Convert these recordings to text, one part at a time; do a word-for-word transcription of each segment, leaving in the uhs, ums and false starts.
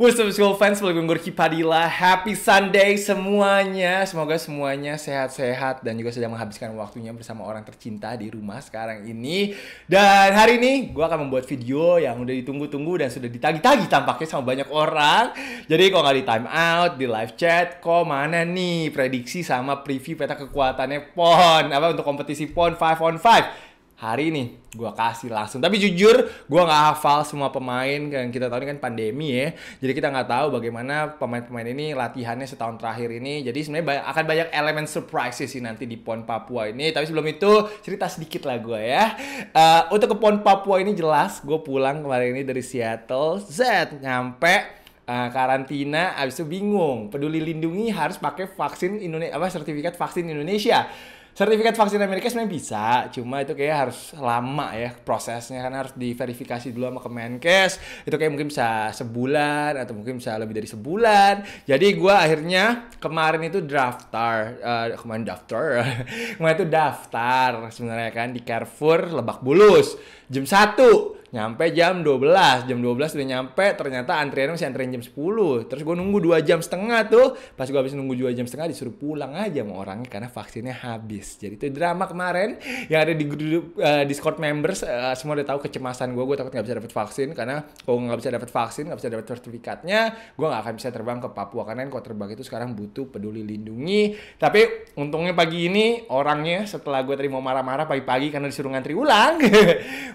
What's up school fans, balik gue Ricky Padilla. Happy Sunday semuanya. Semoga semuanya sehat-sehat dan juga sedang menghabiskan waktunya bersama orang tercinta di rumah sekarang ini. Dan hari ini gue akan membuat video yang udah ditunggu-tunggu dan sudah ditagi-tagi tampaknya sama banyak orang. Jadi kalau nggak di time out, di live chat, kok mana nih prediksi sama preview peta kekuatannya P O N apa untuk kompetisi P O N five on five. Hari ini gue kasih langsung. Tapi jujur, gue nggak hafal semua pemain. Dan kita tahu ini kan pandemi ya. Jadi kita nggak tahu bagaimana pemain-pemain ini latihannya setahun terakhir ini. Jadi sebenarnya akan banyak elemen surprises sih nanti di P O N Papua ini. Tapi sebelum itu, cerita sedikit lah gue ya. Uh, untuk ke P O N Papua ini jelas, gue pulang kemarin ini dari Seattle. Z, nyampe. Nah, karantina, abis itu bingung. Peduli lindungi harus pakai vaksin Indonesia, apa sertifikat vaksin Indonesia. Sertifikat vaksin Amerika sebenarnya bisa, cuma itu kayak harus lama ya prosesnya karena harus diverifikasi dulu sama Kemenkes. Itu kayak mungkin bisa sebulan atau mungkin bisa lebih dari sebulan. Jadi gue akhirnya kemarin itu daftar, uh, kemarin daftar, kemarin itu daftar sebenarnya kan di Carrefour Lebak Bulus jam satu. Nyampe jam dua belas, jam dua belas udah nyampe, ternyata antriannya masih antrian jam sepuluh. Terus gue nunggu dua jam setengah tuh. Pas gue habis nunggu dua jam setengah disuruh pulang aja sama orangnya karena vaksinnya habis. Jadi itu drama kemarin yang ada di grup uh, Discord members, uh, semua udah tahu kecemasan gue, gue takut gak bisa dapet vaksin. Karena kalau gak bisa dapet vaksin, gak bisa dapet sertifikatnya, gue gak akan bisa terbang ke Papua. Karena kalau terbang itu sekarang butuh peduli lindungi. Tapi untungnya pagi ini orangnya setelah gue tadi mau marah-marah pagi-pagi karena disuruh ngantri ulang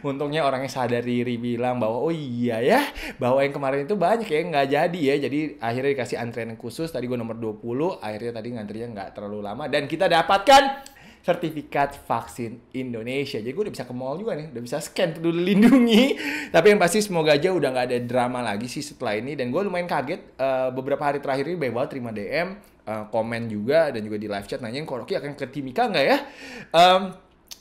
untungnya orangnya sadar diri bilang bahwa oh iya ya, bahwa yang kemarin itu banyak ya nggak jadi ya. Jadi akhirnya dikasih antrean khusus. Tadi gue nomor dua puluh, akhirnya tadi ngantrinya nggak terlalu lama. Dan kita dapatkan sertifikat vaksin Indonesia. Jadi gue udah bisa ke mall juga nih, udah bisa scan peduli lindungi. Tapi yang pasti semoga aja udah nggak ada drama lagi sih setelah ini. Dan gue lumayan kaget, uh, beberapa hari terakhir ini banyak banget terima D M, uh, komen juga, dan juga di live chat nanyain Koroki akan ke Timika nggak ya. Um,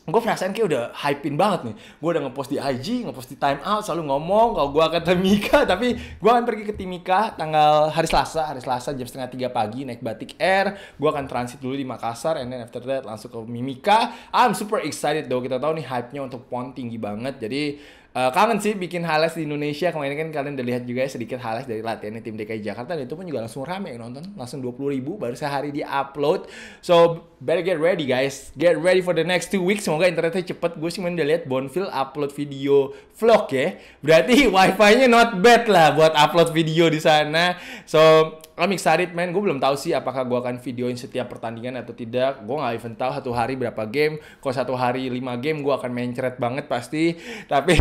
Gue perasaan kayak udah hype-in banget nih. Gue udah ngepost di I G, ngepost di Time Out, selalu ngomong kalau gue akan Timika. Tapi gue akan pergi ke Timika tanggal hari Selasa, hari Selasa jam setengah tiga pagi naik Batik Air. Gue akan transit dulu di Makassar, and then after that langsung ke Mimika. I'm super excited though, kita tahu nih hype-nya untuk P O N tinggi banget. Jadi Uh, kangen sih bikin highlights di Indonesia. Kemarin kan kalian udah lihat juga sedikit highlights dari latihannya tim D K I Jakarta. Dan itu pun juga langsung rame yang nonton. Langsung dua puluh ribu baru sehari di upload. So better get ready guys. Get ready for the next two weeks. Semoga internetnya cepet. Gue sih udah lihat Bonfil upload video vlog ya. Berarti wifi-nya not bad lah buat upload video di sana. So I'm excited man. Gue belum tahu sih apakah gue akan videoin setiap pertandingan atau tidak. Gue gak even tahu satu hari berapa game. Kalau satu hari lima game gue akan mencret banget pasti. Tapi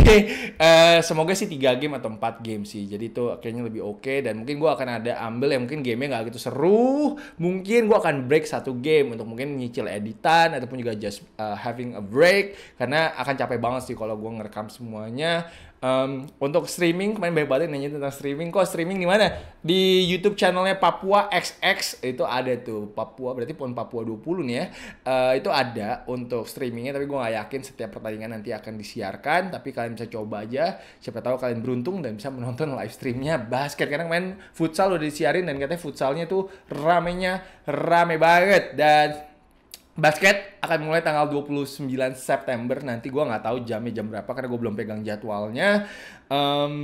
uh, semoga sih tiga game atau empat game sih. Jadi itu kayaknya lebih oke okay. Dan mungkin gue akan ada ambil yang mungkin gamenya gak gitu seru. Mungkin gue akan break satu game untuk mungkin nyicil editan ataupun juga just uh, having a break. Karena akan capek banget sih kalau gue ngerekam semuanya. Um, untuk streaming, kemarin banyak banget nanya tentang streaming. Kok streaming gimana? Di YouTube channelnya Papua X X itu ada tuh. Papua, berarti P O N Papua dua puluh nih ya. Uh, itu ada untuk streamingnya. Tapi gue gak yakin setiap pertandingan nanti akan disiarkan. Tapi kalian bisa coba aja. Siapa tahu kalian beruntung dan bisa menonton live streamnya basket. Karena main futsal udah disiarin dan katanya futsalnya tuh ramenya rame banget. Dan basket akan mulai tanggal dua puluh sembilan September. Nanti gue nggak tahu jamnya jam berapa karena gue belum pegang jadwalnya. Um,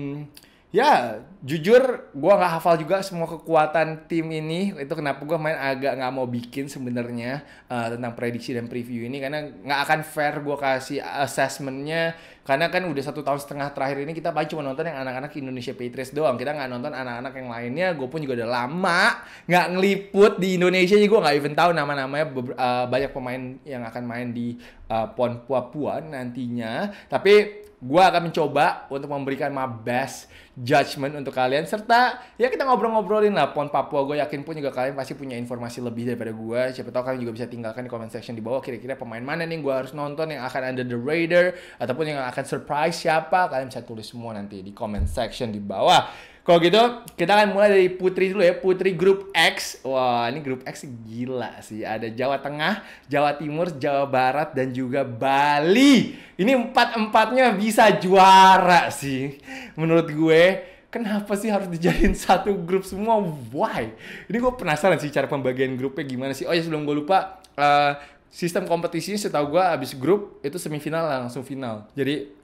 ya, jujur gue nggak hafal juga semua kekuatan tim ini. Itu kenapa gue main agak nggak mau bikin sebenarnya uh, tentang prediksi dan preview ini. Karena nggak akan fair gue kasih assessmentnya. Karena kan udah satu tahun setengah terakhir ini kita paling cuma nonton yang anak-anak Indonesia Patriots doang. Kita nggak nonton anak-anak yang lainnya. Gue pun juga udah lama nggak ngeliput di Indonesia. Jadi gue nggak even tahu nama-namanya uh, banyak pemain yang akan main di uh, P O N Papua nantinya. Tapi gue akan mencoba untuk memberikan my best judgment untuk kalian. Serta ya kita ngobrol-ngobrolin lah P O N Papua. Gue yakin pun juga kalian pasti punya informasi lebih daripada gue. Siapa tahu kalian juga bisa tinggalkan di comment section di bawah. Kira-kira pemain mana nih gue harus nonton yang akan under the radar. Ataupun yang akan surprise siapa. Kalian bisa tulis semua nanti di comment section di bawah. Kalau gitu kita akan mulai dari Putri dulu ya. Putri grup X. Wah ini grup X gila sih. Ada Jawa Tengah, Jawa Timur, Jawa Barat, dan juga Bali. Ini empat-empatnya bisa juara sih. Menurut gue, kenapa sih harus dijadiin satu grup semua? Why? Ini gue penasaran sih cara pembagian grupnya gimana sih. Oh ya sebelum gue lupa, uh, sistem kompetisinya setahu gue abis grup itu semifinal langsung final. Jadi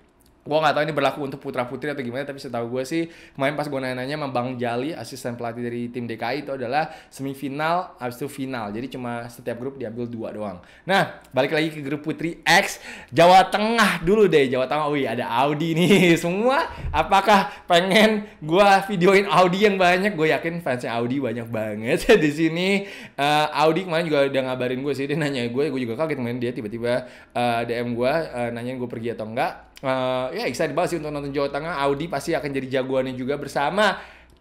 Gue gak tahu ini berlaku untuk putra-putri atau gimana, tapi setahu gue sih, kemarin pas gue nanya-nanya sama Bang Jali, asisten pelatih dari tim D K I, itu adalah semifinal, habis itu final. Jadi cuma setiap grup diambil dua doang. Nah, balik lagi ke grup Putri X, Jawa Tengah dulu deh, Jawa Tengah. Wih, ada Audi nih, semua. Apakah pengen gue videoin Audi yang banyak? Gue yakin fansnya Audi banyak banget di sini. Uh, Audi kemarin juga udah ngabarin gue sih, dia nanya gue, gue juga kaget kemarin dia tiba-tiba uh, D M gue, uh, nanyain gue pergi atau enggak. Uh, ya excited banget sih untuk nonton Jawa Tengah. Audi pasti akan jadi jagoannya juga bersama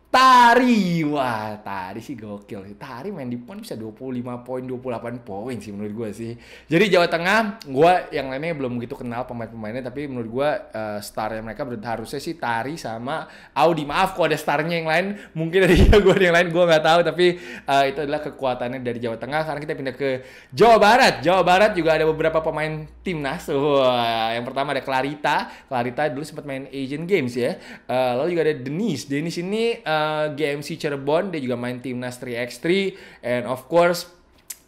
Tari. Wah, Tari sih gokil. Tari main di PON bisa dua puluh lima poin, dua puluh delapan poin sih menurut gue sih. Jadi Jawa Tengah, gue yang lainnya belum begitu kenal pemain-pemainnya, tapi menurut gue uh, starnya mereka harusnya sih Tari sama Audi. Maaf kalau ada starnya yang lain, mungkin dari jagoan yang lain gue nggak tahu, tapi uh, itu adalah kekuatannya dari Jawa Tengah. Karena kita pindah ke Jawa Barat. Jawa Barat juga ada beberapa pemain timnas. Wah, yang pertama ada Clarita. Clarita dulu sempat main Asian Games ya. Uh, lalu juga ada Denise. Denise ini uh, G M C Cirebon, dia juga main timnas tiga x tiga, and of course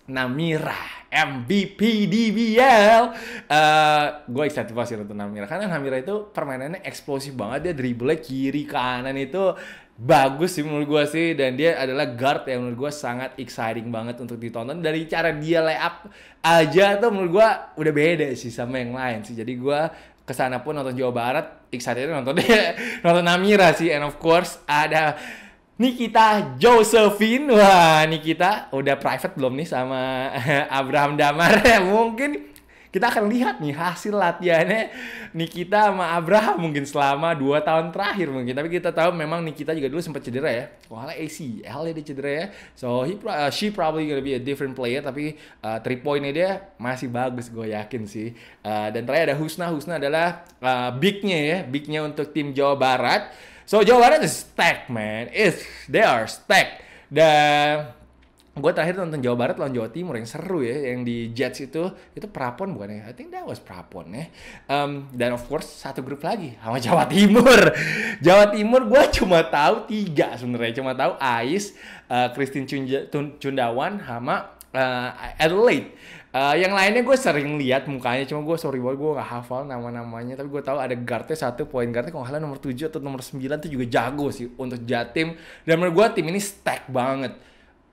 Namira, M V P D B L. Uh, gue excited banget sih nonton Namira, karena Namira itu permainannya eksplosif banget, dia dribble kiri kanan itu bagus sih menurut gue sih, dan dia adalah guard yang menurut gue sangat exciting banget untuk ditonton. Dari cara dia layup aja tuh menurut gue udah beda sih sama yang lain sih. Jadi gue kesana pun nonton Jawa Barat, excited nonton dia, nonton Namira sih. And of course ada Nikita Josephine. Wah, Nikita udah private belum nih sama Abraham Damar? Mungkin kita akan lihat nih hasil latihannya Nikita sama Abraham mungkin selama dua tahun terakhir mungkin. Tapi kita tahu memang Nikita juga dulu sempat cedera ya. Walah A C L dia cedera ya. So he, uh, she probably gonna be a different player. Tapi uh, three pointnya dia masih bagus, gue yakin sih. Uh, dan terakhir ada Husna. Husna adalah uh, bignya ya. Bignya untuk tim Jawa Barat. So Jawa Barat is stacked man. It's, they are stacked. Dan gue terakhir nonton Jawa Barat lawan Jawa Timur yang seru ya, yang di Jets itu, itu Prapon bukan ya? I think that was Prapon ya. Um, dan of course satu grup lagi sama Jawa Timur. Jawa Timur gue cuma tahu tiga sebenarnya, cuma tahu Ice, uh, Christine Cunja, Cundawan, sama uh, Adelaide. Uh, yang lainnya gue sering lihat mukanya, cuma gue sorry banget gue gak hafal nama-namanya. Tapi gue tahu ada guardnya satu, point guardnya kalau nggak salah nomor tujuh atau nomor sembilan, itu juga jago sih untuk Jatim. Dan menurut gue tim ini stack banget.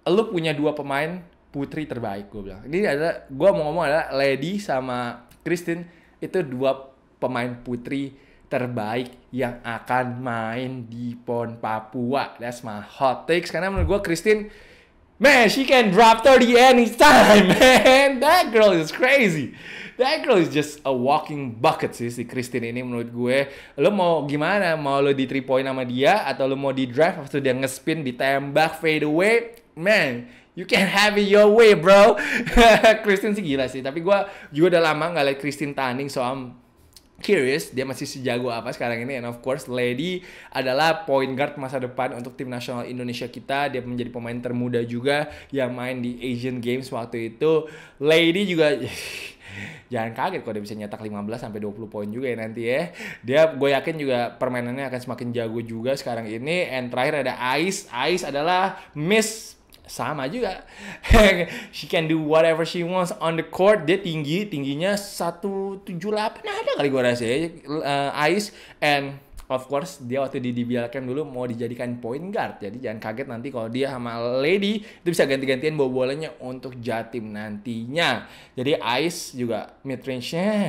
Lu punya dua pemain putri terbaik, gue bilang. Ini ada, gue mau ngomong adalah Lady sama Christine, itu dua pemain putri terbaik yang akan main di PON Papua. That's my hot takes. Karena menurut gue Christine, man, she can drop thirty anytime, man. That girl is crazy. That girl is just a walking bucket sih si Christine ini menurut gue. Lo mau gimana? Mau lo di three point sama dia? Atau lo mau di drive? Habis itu dia nge-spin, ditembak, fade away? Man, you can have it your way, bro. Christine sih gila sih. Tapi gue juga udah lama gak liat Christine tanding, so I'm curious dia masih sejago apa sekarang ini. And of course Lady adalah point guard masa depan untuk tim nasional Indonesia kita. Dia menjadi pemain termuda juga yang main di Asian Games waktu itu. Lady juga jangan kaget kalau dia bisa nyetak lima belas sampai dua puluh poin juga ya nanti ya. Dia gue yakin juga permainannya akan semakin jago juga sekarang ini. And terakhir ada Ice. Ice adalah Miss, sama juga. She can do whatever she wants on the court. Dia tinggi, tingginya satu tujuh delapan ada kali gue rasa ya, uh, Ice. And of course dia waktu didibiarkan dulu mau dijadikan point guard. Jadi jangan kaget nanti kalau dia sama Lady itu bisa ganti-gantian bawa bolanya untuk Jatim nantinya. Jadi Ice juga mid range-nya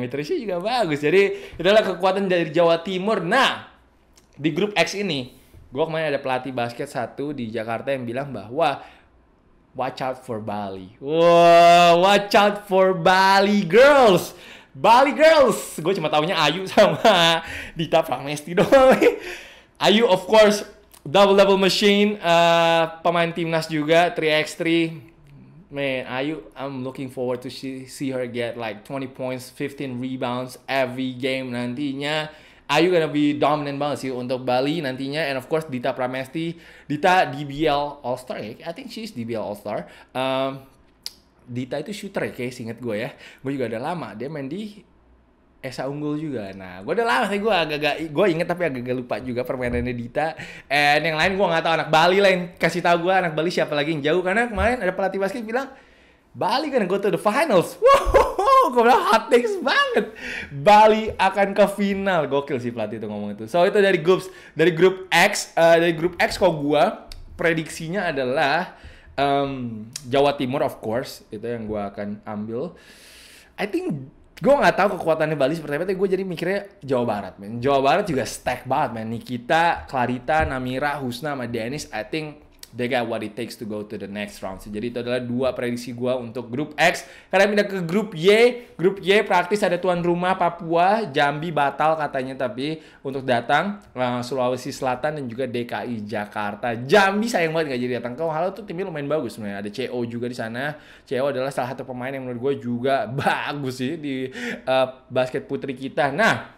mid range-nya juga bagus. Jadi itulah kekuatan dari Jawa Timur. Nah, di grup X ini gue kemarin ada pelatih basket satu di Jakarta yang bilang bahwa watch out for Bali. Wow, watch out for Bali girls. Bali girls. Gue cuma taunya Ayu sama Dita Pramesti doang. Ayu of course double-double machine. Uh, pemain timnas juga three x three. Man, Ayu, I'm looking forward to see, see her get like twenty points, fifteen rebounds every game nantinya. Ayu gonna be dominant banget sih untuk Bali nantinya. And of course Dita Pramesti, Dita D B L All Star ya, I think she's D B L All Star. um, Dita itu shooter ya, kayak seinget gue ya. Gue juga udah lama dia main di Esa Unggul juga. Nah, gue udah lama sih, gue agak-agak gue inget tapi agak-agak lupa juga permainannya Dita. And yang lain gue nggak tahu, anak Bali lain kasih tahu gue anak Bali siapa lagi yang jauh. Karena kemarin ada pelatih basket bilang Bali gonna go to the finals. Wow, gue bilang hot takes banget. Bali akan ke final. Gokil sih pelatih itu ngomong itu. So itu dari groups, dari grup X, uh, dari grup X kok gue prediksinya adalah um, Jawa Timur of course, itu yang gue akan ambil. I think gue nggak tahu kekuatannya Bali seperti apa, tapi gue jadi mikirnya Jawa Barat, men. Jawa Barat juga stack banget, men. Nikita, Clarita, Namira, Husna, sama Dennis, I think they got what it takes to go to the next round. So, jadi itu adalah dua prediksi gue untuk grup X. Karena pindah ke grup Y, grup Y praktis ada tuan rumah Papua, Jambi batal katanya tapi untuk datang, uh, Sulawesi Selatan dan juga D K I Jakarta. Jambi sayang banget nggak jadi datang. Kalau hal itu timnya lumayan bagus sebenarnya. Ada C O juga di sana. C O adalah salah satu pemain yang menurut gue juga bagus sih di uh, basket putri kita. Nah,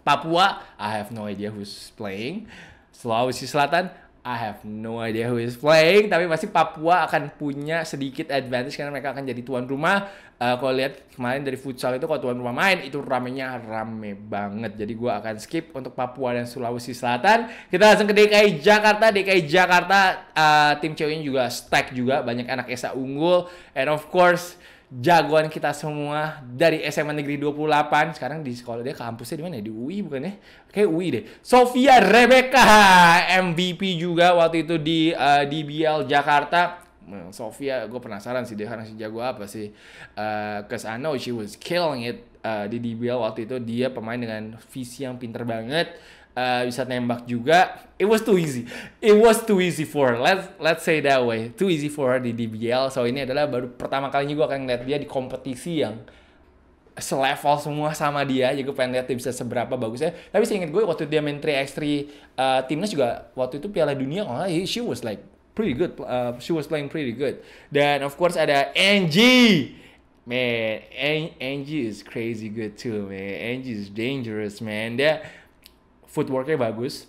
Papua, I have no idea who's playing. Sulawesi Selatan, I have no idea who is playing, tapi pasti Papua akan punya sedikit advantage karena mereka akan jadi tuan rumah. Uh, kalau lihat kemarin dari futsal itu kalau tuan rumah main itu ramenya rame banget. Jadi gue akan skip untuk Papua dan Sulawesi Selatan. Kita langsung ke D K I Jakarta. D K I Jakarta uh, tim ceweknya juga stack juga, banyak anak Esa Unggul, and of course jagoan kita semua dari S M A Negeri dua puluh delapan. Sekarang di sekolah dia, kampusnya di mana? Di U I bukan ya? Kayak U I deh. Sofia Rebecca M V P juga waktu itu di uh, D B L Jakarta. Sofia, gue penasaran sih dia sekarang si jago apa sih? Uh, cause I know she was killing it uh, di D B L waktu itu. Dia pemain dengan visi yang pinter banget. Uh, bisa nembak juga. It was too easy. It was too easy for her. Let's let's say that way. Too easy for her di D B L. So ini adalah baru pertama kalinya gue akan ngeliat dia di kompetisi yang selevel semua sama dia. Jadi gue pengen lihat dia bisa seberapa bagusnya. Tapi seinget gue waktu dia main tiga x tiga uh, timnas juga waktu itu Piala Dunia. Oh, she was like pretty good. Uh, she was playing pretty good. Dan of course ada Angie. Man, Angie is crazy good too. Man, Angie is dangerous. Man, dia footworknya bagus,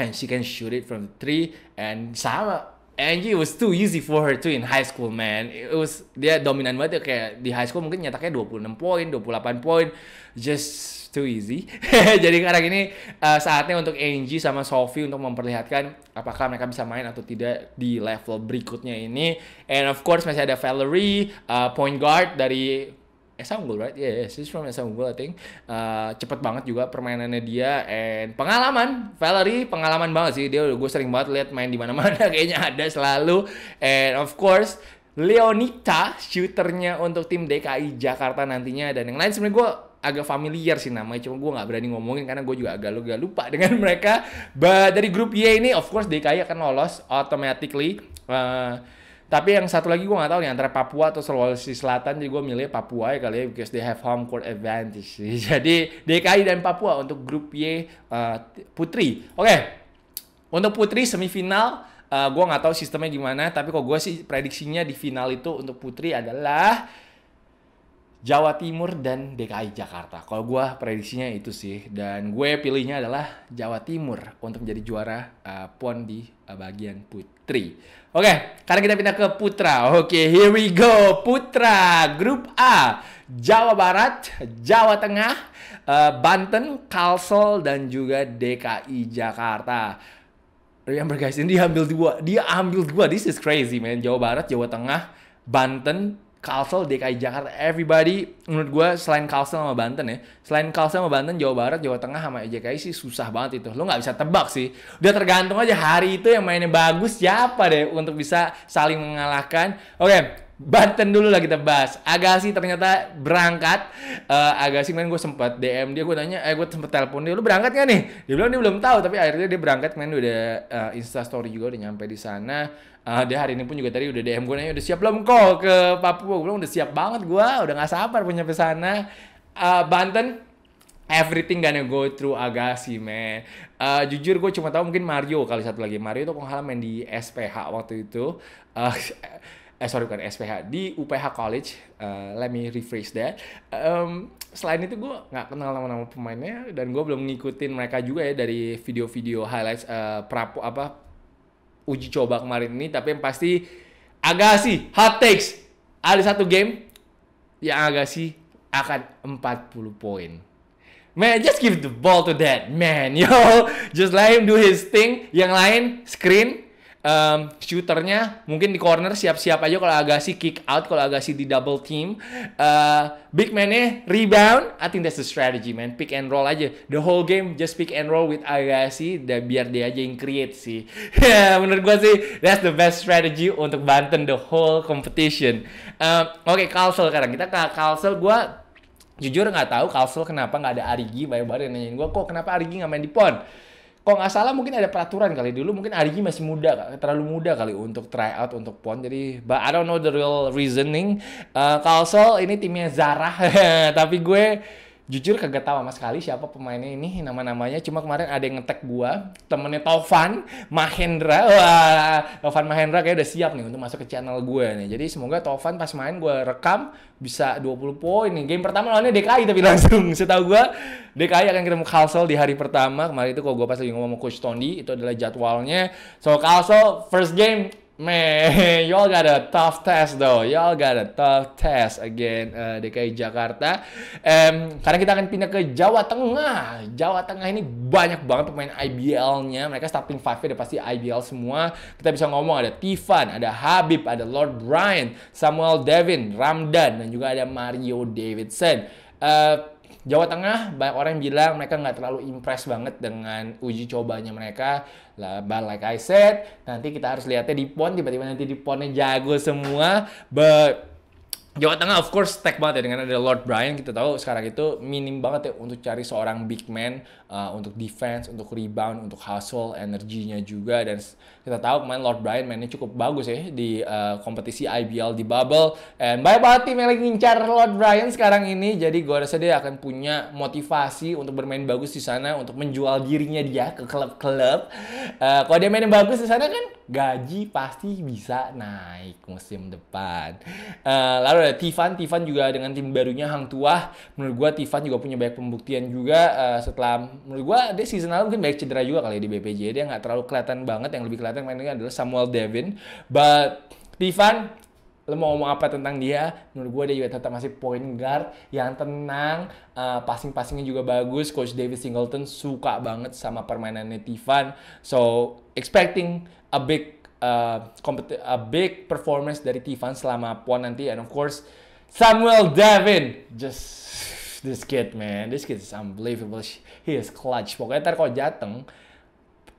and she can shoot it from three. And sama Angie was too easy for her too in high school, man. It was, dia dominan banget kayak di high school mungkin nyetaknya dua puluh enam poin, dua puluh delapan poin, just too easy. Jadi sekarang ini uh, saatnya untuk Angie sama Sophie untuk memperlihatkan apakah mereka bisa main atau tidak di level berikutnya ini. And of course masih ada Valerie, uh, point guard dari Esa Unggul, right? Yeah, yeah, she's from Esa Unggul, I think. Uh, cepet banget juga permainannya dia, and pengalaman Valerie, pengalaman banget sih dia. Gue sering banget lihat main di mana-mana, kayaknya ada selalu. And of course, Leonita, shooternya untuk tim D K I Jakarta nantinya, dan yang lain sebenarnya gue agak familiar sih namanya, cuma gue nggak berani ngomongin karena gue juga agak agak lupa dengan mereka. But dari grup Y ini, of course D K I akan lolos automatically. Uh, Tapi yang satu lagi gue gak tahu nih antara Papua atau Sulawesi Selatan. Jadi gue milih Papua ya kali ya, because they have home court advantage. Jadi D K I dan Papua untuk grup Y uh, putri. Oke, okay. Untuk putri semifinal uh, gue gak tahu sistemnya gimana. Tapi kok gue sih prediksinya di final itu untuk putri adalah Jawa Timur dan D K I Jakarta. Kalau gue prediksinya itu sih. Dan gue pilihnya adalah Jawa Timur untuk menjadi juara uh, P O N di uh, bagian putri. Oke, okay, sekarang kita pindah ke putra. Oke, okay, here we go. Putra, grup A. Jawa Barat, Jawa Tengah, uh, Banten, Kalsel, dan juga D K I Jakarta. Remember guys, ini dia ambil dua. Dia ambil dua, this is crazy man. Jawa Barat, Jawa Tengah, Banten, Kalsel, D K I Jakarta. Everybody, menurut gue selain Kalsel sama Banten ya. Selain Kalsel sama Banten, Jawa Barat, Jawa Tengah, sama D K I sih susah banget itu. Lo gak bisa tebak sih. Udah tergantung aja hari itu yang mainnya bagus siapa deh untuk bisa saling mengalahkan. Oke, okay, Banten dulu lah kita bahas. Agassi ternyata berangkat. Uh, Agassi main gue sempet D M dia, gue tanya, eh gue sempet telepon dia, lu berangkat gak nih? Dia bilang dia belum tahu, tapi akhirnya dia berangkat. Main udah uh, instastory juga, udah nyampe di sana. Uh, dia hari ini pun juga tadi udah D M gue nanya, udah siap belum kok ke Papua? Gue bilang udah siap banget gue, udah gak sabar punya nyampe sana. uh, Banten, everything gonna go through Agassi, man. Uh, jujur gue cuma tahu mungkin Mario kali satu lagi. Mario tuh pengalaman main di S P H waktu itu. Uh, eh sorry bukan S P H, di U P H College. Uh, let me rephrase that. Um, selain itu gue nggak kenal nama-nama pemainnya, dan gue belum ngikutin mereka juga ya dari video-video highlights uh, prapo apa uji coba kemarin ini. Tapi yang pasti Agassi, hot takes, ada satu game yang Agassi akan empat puluh poin. Man, just give the ball to that man, yo. Just let him do his thing. Yang lain, screen, um, shooternya mungkin di corner siap-siap aja kalau Agassi kick out, kalau Agassi di double team, uh, big man-nya rebound. I think that's the strategy, man. Pick and roll aja the whole game, just pick and roll with Agassi, dan biar dia aja yang create sih. Menurut gue sih that's the best strategy untuk Banten the whole competition. um, Oke, okay, Kalsel sekarang, kita ke Kalsel. Gue jujur nggak tahu Kalsel kenapa nggak ada Arigi. Banyak banget yang nanyain gue, kok kenapa Arigi nggak main di PON? Kok nggak salah mungkin ada peraturan kali dulu, mungkin Arigi masih muda, terlalu muda kali untuk tryout untuk PON. Jadi but I don't know the real reasoning. uh, Kalsel ini timnya Zarah. Tapi gue jujur kagak tahu sama sekali siapa pemainnya ini, nama-namanya. Cuma kemarin ada yang ngetek gue, temennya Taufan Mahendra. Wah, Taufan Mahendra kayak udah siap nih untuk masuk ke channel gue nih. Jadi semoga Taufan pas main gue rekam bisa dua puluh poin nih. Game pertama lawannya D K I, tapi langsung setahu gue D K I akan ketemu Kalsel di hari pertama. Kemarin itu kalau gue pas lagi ngomong sama Coach Tondi, itu adalah jadwalnya. So Kalsel first game, man, y'all got a tough test though. Y'all got a tough test again, uh, D K I Jakarta. Um, karena kita akan pindah ke Jawa Tengah. Jawa Tengah ini banyak banget pemain I B L-nya. Mereka starting five-nya udah pasti I B L semua. Kita bisa ngomong ada Tivan, ada Habib, ada Lord Brian, Samuel Devin, Ramdan, dan juga ada Mario Davidson. Uh, Jawa Tengah, banyak orang yang bilang mereka nggak terlalu impress banget dengan uji cobanya mereka. Lah, like I said, nanti kita harus lihatnya di PON. Tiba-tiba nanti di PONnya jago semua. But Jawa Tengah of course stack banget ya, dengan ada Lord Brian. Kita tahu sekarang itu minim banget ya untuk cari seorang big man, uh, untuk defense, untuk rebound, untuk hustle, energinya juga. Dan kita tahu kemarin Lord Brian mainnya cukup bagus ya di uh, kompetisi I B L di bubble. And banyak banget tim yang lagi ngincar Lord Brian sekarang ini. Jadi gue rasa dia akan punya motivasi untuk bermain bagus di sana, untuk menjual dirinya dia ke klub-klub. Uh, kalau dia main yang bagus di sana kan gaji pasti bisa naik musim depan. Uh, lalu ada Tivan, Tivan juga dengan tim barunya Hang Tuah. Menurut gua Tivan juga punya banyak pembuktian juga. Uh, setelah menurut gua dia season lalu mungkin banyak cedera juga kali di B P J. Dia nggak terlalu kelihatan banget. Yang lebih kelihatan mainnya adalah Samuel Devin. But Tivan, lo mau ngomong apa tentang dia? Menurut gue dia juga tetap masih point guard yang tenang, uh, passing-passingnya juga bagus. Coach David Singleton suka banget sama permainannya Tivan. So expecting a big uh, a big performance dari Tivan selama PON nanti. And of course Samuel Devin, just this kid, man, this kid is unbelievable. He is clutch. Pokoknya ntar kalau Jateng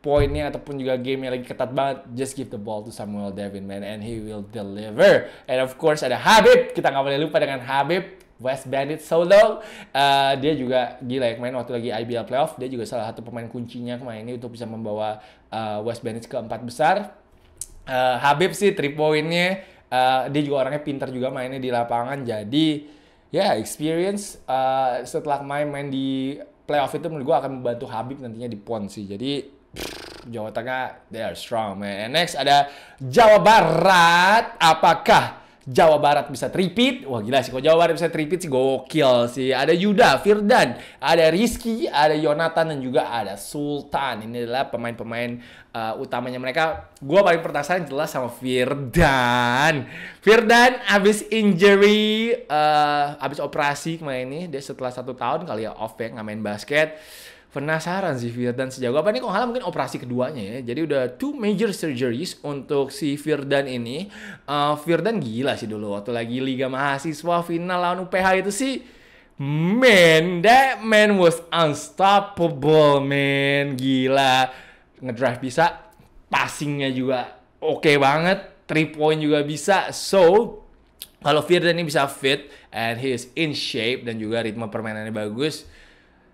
poinnya ataupun juga game yang lagi ketat banget, just give the ball to Samuel Devin, man, and he will deliver. And of course ada Habib, kita nggak boleh lupa dengan Habib, West Bandit Solo. Uh, dia juga gila ya, main waktu lagi I B L playoff, dia juga salah satu pemain kuncinya kemarin ini untuk bisa membawa uh, West Bandit ke empat besar. Uh, Habib sih three poinnya, uh, dia juga orangnya pintar juga mainnya di lapangan. Jadi ya yeah, experience uh, setelah main-main di playoff itu menurut gue akan membantu Habib nantinya di PON sih. Jadi Jawa Tengah, they are strong, man. And next ada Jawa Barat. Apakah Jawa Barat bisa repeat? Wah gila sih, kok Jawa Barat bisa repeat sih, gokil sih. Ada Yuda, Firdan, ada Ricky, ada Yonatan, dan juga ada Sultan. Ini adalah pemain-pemain uh, utamanya mereka. Gue paling penasaran jelas sama Firdan. Firdan abis injury, uh, abis operasi kemarin ini. Dia setelah satu tahun kali ya off ya, nggak main basket. Penasaran sih Firdan sejauh apa nih, kok halah mungkin operasi keduanya ya. Jadi udah two major surgeries untuk si Firdan ini. uh, Firdan gila sih dulu waktu lagi Liga Mahasiswa final lawan U P H itu sih, man, that man was unstoppable, man. Gila, ngedrive bisa, passingnya juga oke okay banget, three point juga bisa. So kalau Firdan ini bisa fit and he is in shape dan juga ritme permainannya bagus,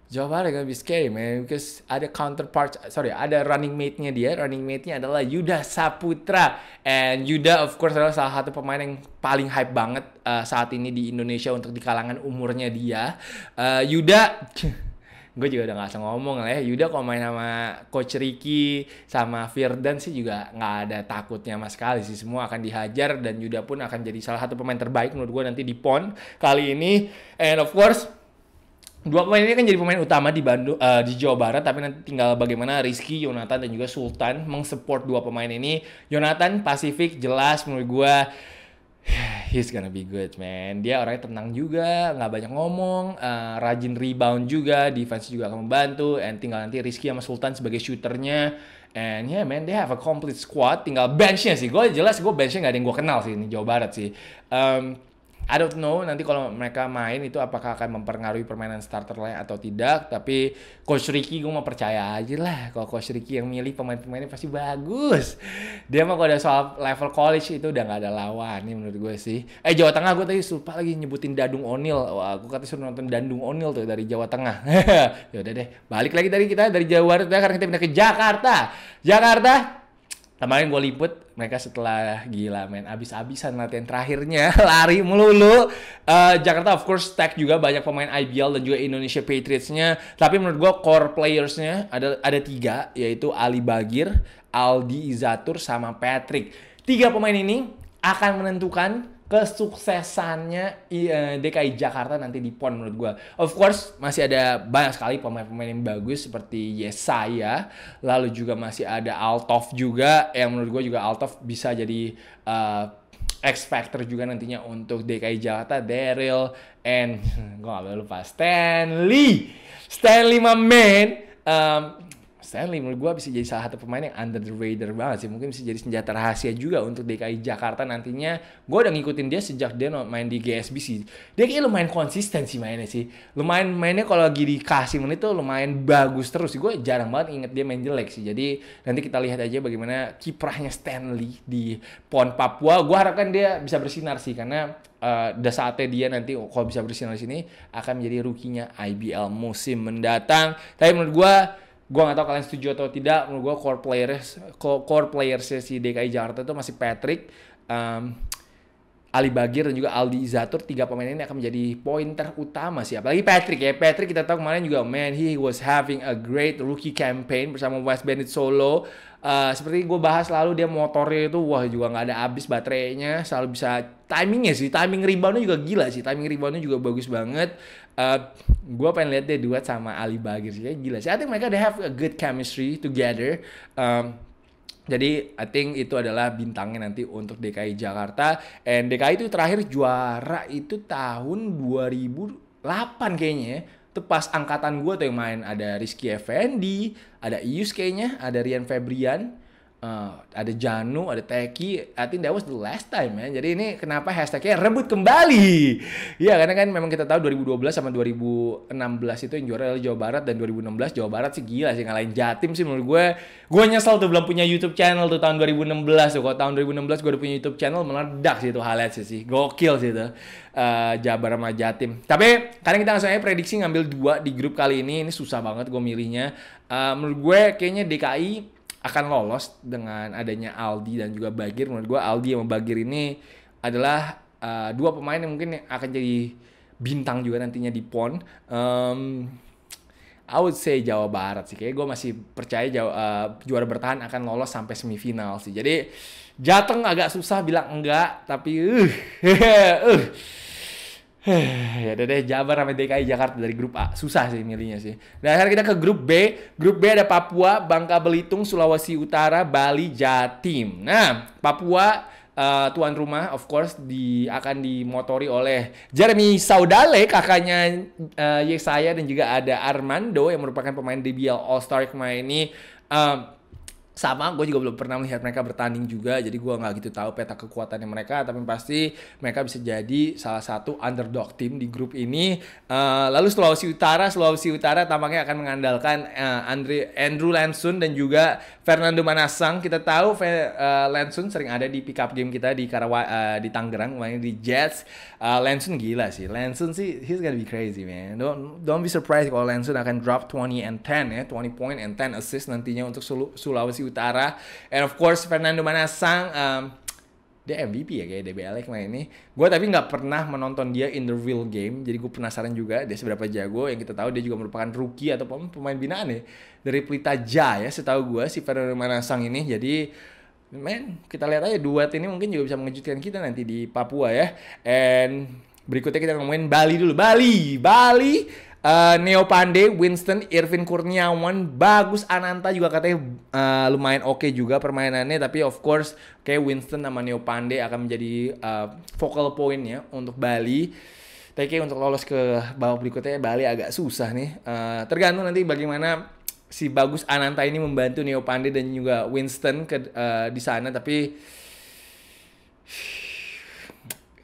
Jawa Barat gonna be scary, man, because ada counterpart, sorry, ada running mate-nya dia, running mate-nya adalah Yuda Saputra. And Yuda of course adalah salah satu pemain yang paling hype banget uh, saat ini di Indonesia untuk di kalangan umurnya dia. Uh, Yuda, gue juga udah gak asal ngomong lah ya, Yuda kalau main sama Coach Ricky, sama Firdan sih juga gak ada takutnya sama sekali sih, semua akan dihajar, dan Yuda pun akan jadi salah satu pemain terbaik menurut gue nanti di PON kali ini. And of course, dua pemain ini kan jadi pemain utama di Bandung, uh, di Jawa Barat, tapi nanti tinggal bagaimana Rizky, Yonatan, dan juga Sultan meng-support dua pemain ini. Yonatan Pasifik jelas menurut gue, he's gonna be good, man. Dia orangnya tenang juga, nggak banyak ngomong, uh, rajin rebound juga, defense juga akan membantu, and tinggal nanti Rizky sama Sultan sebagai shooternya. And yeah man, they have a complete squad. Tinggal benchnya sih. Gue jelas gue benchnya nggak ada yang gue kenal sih, ini Jawa Barat sih. Um, I don't know nanti kalau mereka main itu apakah akan mempengaruhi permainan starter lain atau tidak. Tapi Coach Ricky gue mau percaya aja lah. Kalau Coach Ricky yang milih pemain-pemainnya pasti bagus. Dia mah kalau ada soal level college itu udah nggak ada lawan nih menurut gue sih. Eh Jawa Tengah gue tadi lupa lagi nyebutin Dandung O'Neil. Wah gue katanya suruh nonton Dandung O'Neil tuh dari Jawa Tengah. Yaudah deh balik lagi tadi kita dari Jawa Barat karena kita pindah ke Jakarta. Jakarta. Kemarin gue liput, mereka setelah gila men, abis-abisan latihan terakhirnya, lari melulu. Uh, Jakarta of course tag juga banyak pemain I B L dan juga Indonesia Patriots-nya. Tapi menurut gue core players-nya ada, ada tiga, yaitu Ali Bagir, Aldi Izatur, sama Patrick. Tiga pemain ini akan menentukan kesuksesannya D K I Jakarta nanti di PON menurut gue. Of course masih ada banyak sekali pemain-pemain yang bagus seperti Yesaya, lalu juga masih ada Altov juga yang menurut gue juga Altov bisa jadi uh, X Factor juga nantinya untuk D K I Jakarta. Daryl and gue gak boleh lupa Stanley, Stanley my man. Um, Stanley menurut gue bisa jadi salah satu pemain yang under the radar banget sih. Mungkin bisa jadi senjata rahasia juga untuk D K I Jakarta nantinya. Gue udah ngikutin dia sejak dia main di G S B C. Dia kayaknya lumayan konsisten sih mainnya sih. Lumayan mainnya kalau lagi dikasih menit tuh lumayan bagus terus sih. Gue jarang banget inget dia main jelek sih. Jadi nanti kita lihat aja bagaimana kiprahnya Stanley di PON Papua. Gue harapkan dia bisa bersinar sih karena Uh, udah saatnya dia nanti kalau bisa bersinar di sini akan menjadi rookie-nya I B L musim mendatang. Tapi menurut gue Gue gak tau kalian setuju atau tidak, menurut gue core players, core playersnya si D K I Jakarta itu masih Patrick, um, Ali Bagir, dan juga Aldi Izatur. Tiga pemain ini akan menjadi pointer utama sih. Apalagi Patrick ya, Patrick kita tahu kemarin juga, man, he was having a great rookie campaign bersama West Bandit Solo. Uh, seperti gue bahas lalu, dia motornya itu, wah juga gak ada habis baterainya, selalu bisa, timingnya sih, timing reboundnya juga gila sih, timing reboundnya juga bagus banget. Uh, gue pengen lihat dia duet sama Ali Bagir sih, gila sih. I think mereka they have a good chemistry together. Um, jadi I think itu adalah bintangnya nanti untuk D K I Jakarta. And D K I itu terakhir juara itu tahun dua ribu delapan kayaknya. Itu pas angkatan gue tuh yang main ada Rizky Effendi, ada Ius kayaknya, ada Rian Febrian. Uh, ada Janu, ada Teki. I think that was the last time ya. Jadi ini kenapa hashtagnya rebut kembali. Ya karena kan memang kita tahu dua ribu dua belas sama dua ribu enam belas itu yang juara adalah Jawa Barat. Dan dua ribu enam belas Jawa Barat sih gila sih, ngalahin Jatim sih menurut gue. Gue nyesel tuh belum punya YouTube channel tuh tahun dua ribu enam belas tuh. Kalau tahun dua ribu enam belas gue udah punya YouTube channel, meledak sih itu halnya sih sih. Gokil sih itu uh, Jabar sama Jatim. Tapi karena kita langsung aja prediksi ngambil dua di grup kali ini. Ini susah banget gue milihnya. uh, Menurut gue kayaknya D K I akan lolos dengan adanya Aldi dan juga Bagir. Menurut gue Aldi sama Bagir ini adalah uh, dua pemain yang mungkin akan jadi bintang juga nantinya di PON. Um, I would say Jawa Barat sih. Kayaknya gue masih percaya Jawa, uh, juara bertahan akan lolos sampai semifinal sih. Jadi Jateng agak susah bilang enggak, tapi uh, uh. ya udah deh, Jabar sama D K I Jakarta dari grup A. Susah sih milihnya sih. Dan akhirnya kita ke grup B. Grup B ada Papua, Bangka Belitung, Sulawesi Utara, Bali, Jatim. Nah, Papua uh, tuan rumah of course di, akan dimotori oleh Jeremy Saudale, kakaknya uh, Yesaya, dan juga ada Armando yang merupakan pemain D B L All-Star kemarin ini. Um, Sama, gue juga belum pernah melihat mereka bertanding juga. Jadi gue nggak gitu tahu peta kekuatannya mereka. Tapi pasti mereka bisa jadi salah satu underdog team di grup ini. Uh, lalu Sulawesi Utara. Sulawesi Utara tampaknya akan mengandalkan uh, Andre, Andrew Lansun dan juga Fernando Manasang. Kita tahu uh, Lansun sering ada di pick up game kita di Karawa, uh, di Tangerang. Mainnya di Jets. Uh, Lansun gila sih. Lansun sih, he's gonna be crazy man. Don't, don't be surprised kalau Lansun akan drop twenty and ten ya. twenty point and ten assist nantinya untuk Sulu, Sulawesi Utara. And of course Fernando Manasang, um, dia M V P ya kayak D B L kemarin ini. Gue tapi nggak pernah menonton dia in the real game, jadi gue penasaran juga dia seberapa jago. Yang kita tahu dia juga merupakan rookie atau pemain binaan ya dari Pelita Jaya setahu gue si Fernando Manasang ini. Jadi man, kita lihat aja duet ini mungkin juga bisa mengejutkan kita nanti di Papua ya. And berikutnya kita ngomongin Bali dulu. Bali, Bali. Uh, Neo Pandey, Winston, Irvin Kurniawan, Bagus Ananta juga katanya uh, lumayan oke okay juga permainannya. Tapi of course kayak Winston sama Neo Pandey akan menjadi uh, focal point ya untuk Bali. Tapi kayak untuk lolos ke babak berikutnya Bali agak susah nih. uh, Tergantung nanti bagaimana si Bagus Ananta ini membantu Neo Pandey dan juga Winston ke uh, di sana, tapi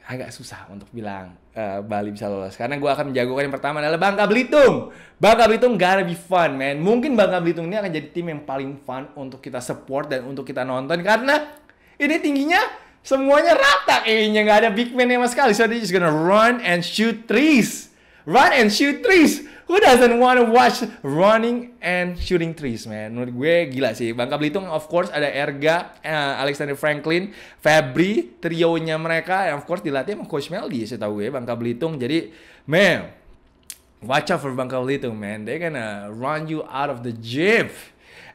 agak susah untuk bilang uh, Bali bisa lolos karena gue akan menjagokan yang pertama adalah Bangka Belitung. Bangka Belitung gotta be fun, man. Mungkin Bangka Belitung ini akan jadi tim yang paling fun untuk kita support dan untuk kita nonton karena ini tingginya semuanya rata kayaknya, nggak ada big man sama sekali. So they're just gonna run and shoot threes, run and shoot threes. Who doesn't wanna watch running and shooting threes, man? Menurut gue gila sih. Bangka Belitung of course ada Erga, uh, Alexander Franklin, Febri, trionya mereka. Yang of course dilatih sama Coach Meldi saya tahu gue Bangka Belitung. Jadi, man, watch out for Bangka Belitung, man. They gonna run you out of the gym.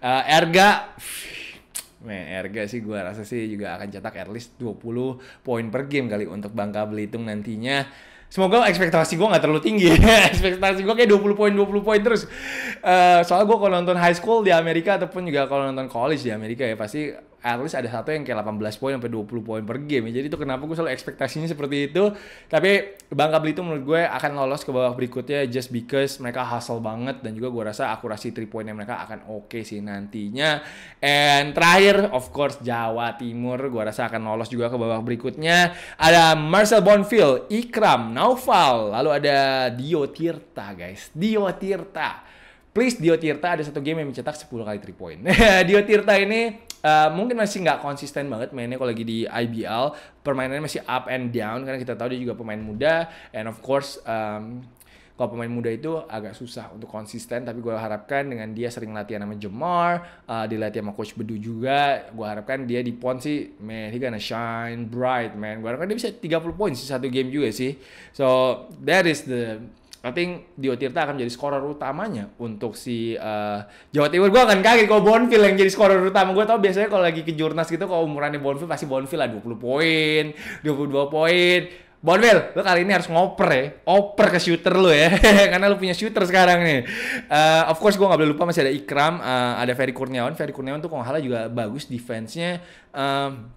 Uh, Erga, man, Erga sih gue rasa sih juga akan cetak at least dua puluh poin per game kali untuk Bangka Belitung nantinya. Semoga ekspektasi gue gak terlalu tinggi. Ekspektasi gue kayak dua puluh poin, dua puluh poin terus. Uh, soalnya gue kalau nonton high school di Amerika ataupun juga kalau nonton college di Amerika ya pasti at least ada satu yang kayak delapan belas poin sampai dua puluh poin per game. Jadi itu kenapa gue selalu ekspektasinya seperti itu. Tapi Bangka Belitung menurut gue akan lolos ke babak berikutnya just because mereka hustle banget. Dan juga gue rasa akurasi three pointnya mereka akan oke okay sih nantinya. And terakhir of course Jawa Timur gue rasa akan lolos juga ke babak berikutnya. Ada Marcel Bonfield, Ikram Naufal, lalu ada Dio Tirta, guys. Dio Tirta. Please Dio Tirta ada satu game yang mencetak sepuluh kali three point. Dio Tirta ini uh, mungkin masih nggak konsisten banget mainnya kalau lagi di I B L. Permainannya masih up and down karena kita tahu dia juga pemain muda. And of course um, kalau pemain muda itu agak susah untuk konsisten, tapi gue harapkan dengan dia sering latihan sama Jemar, uh, dilatih sama Coach Bedu juga, gue harapkan dia di P O N sih, man, he gonna shine bright, man. Gue harapkan dia bisa tiga puluh poin sih satu game juga sih. So, that is the, I think Dio Tirta akan menjadi scorer utamanya untuk si uh, Jawa Timur. Gue akan kaget kalau Bonfield yang jadi scorer utama. Gue tau biasanya kalau lagi ke Jurnas gitu, kalau umurannya Bonfield pasti Bonfield lah dua puluh poin, dua puluh dua poin. Bonfield, lo kali ini harus ngoper ya, oper ke shooter lo ya, karena lo punya shooter sekarang nih. Uh, of course gue gak boleh lupa masih ada Ikram, uh, ada Ferry Kurniawan. Ferry Kurniawan tuh kalau gak salah juga bagus defense-nya. Um,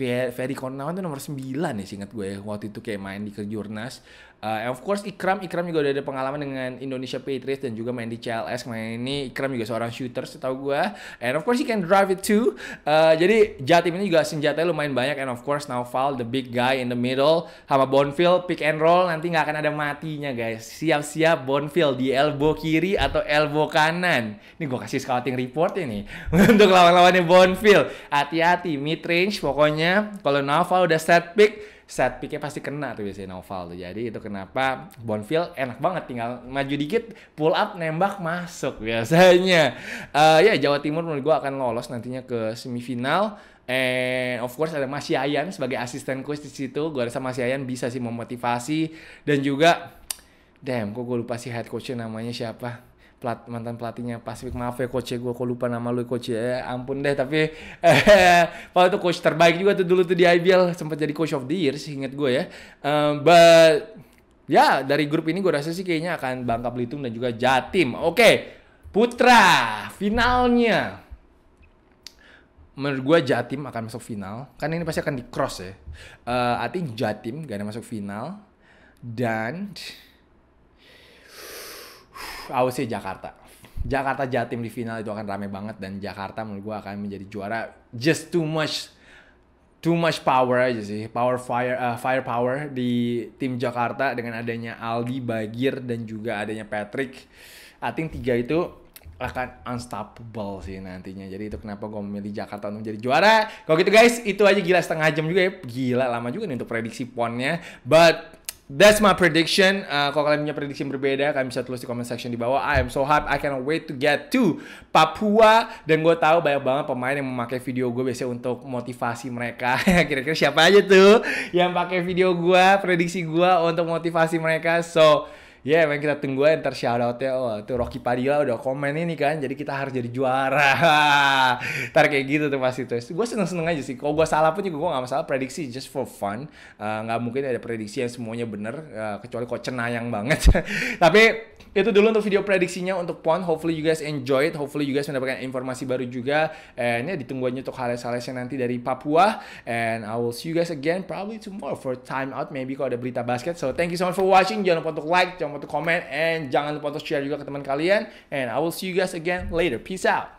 Ferry Kurniawan tuh nomor sembilan ya seingat gue waktu itu kayak main di Kejurnas. Uh, of course Ikram, Ikram juga udah ada pengalaman dengan Indonesia Patriots dan juga main di C L S kemarin ini. Ikram juga seorang shooter setahu gue. And of course he can drive it too. Uh, jadi Jatim ini juga senjatanya lumayan banyak. And of course Naufal, the big guy in the middle. Sama Bonfield, pick and roll nanti nggak akan ada matinya guys. Siap-siap Bonfield di elbow kiri atau elbow kanan. Ini gue kasih scouting report ini untuk lawan-lawannya Bonfield. Hati-hati mid range pokoknya. Kalau Naufal udah set pick, set picknya pasti kena tuh biasanya Naufal tuh. Jadi itu kenapa Bonfield enak banget, tinggal maju dikit, pull up, nembak, masuk biasanya. Uh, ya Jawa Timur menurut gue akan lolos nantinya ke semifinal. And of course ada Mas Yayan sebagai asisten coach di situ. Gue rasa Mas Yayan bisa sih memotivasi dan juga, damn, kok gue lupa sih head coachnya namanya siapa. Plat, mantan pelatihnya Pasifik, maaf ya coach gue kok lupa nama lu coach ya, ampun deh. Tapi eh, waktu itu coach terbaik juga tuh dulu tuh di I B L, sempat jadi coach of the year sih inget gue ya. um, But ya yeah, dari grup ini gue rasa sih kayaknya akan Bangka Belitung dan juga Jatim. Oke okay, putra finalnya menurut gue Jatim akan masuk final karena ini pasti akan di cross ya. uh, I think Jatim gak ada masuk final dan A W C Jakarta. Jakarta Jatim di final itu akan rame banget dan Jakarta menurut gue akan menjadi juara. Just too much, too much power aja sih, power fire, uh, firepower di tim Jakarta dengan adanya Aldi, Bagir dan juga adanya Patrick. I think tiga itu akan unstoppable sih nantinya. Jadi itu kenapa gue memilih Jakarta untuk jadi juara. Kalau gitu guys, itu aja gila setengah jam juga ya. Gila lama juga nih untuk prediksi ponnya. But that's my prediction. Uh, kalau kalian punya prediksi yang berbeda, kalian bisa tulis di comment section di bawah. I am so hyped, I cannot wait to get to Papua. Dan gue tahu banyak banget pemain yang memakai video gue biasanya untuk motivasi mereka. Kira-kira siapa aja tuh yang pakai video gue, prediksi gue untuk motivasi mereka. So ya, yeah, emang kita tunggu aja ntar shoutoutnya. Oh, tuh Rocky Padilla udah komen ini kan, jadi kita harus jadi juara. Ntar kayak gitu tuh pasti tuh. Gue seneng-seneng aja sih. Kalau gue salah pun juga gue gak masalah, prediksi just for fun. Uh, gak mungkin ada prediksi yang semuanya bener, uh, kecuali kok cenayang banget. Tapi itu dulu untuk video prediksinya untuk P O N. Hopefully you guys enjoy it. Hopefully you guys mendapatkan informasi baru juga. And ya, ditunggu aja untuk highlights-highlightsnya nanti dari Papua. And I will see you guys again probably tomorrow for time out. Maybe kalau ada berita basket. So thank you so much for watching. Jangan lupa untuk like, jangan lupa untuk komen, and jangan lupa untuk share juga ke teman kalian, and I will see you guys again later. Peace out.